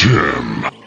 Jim.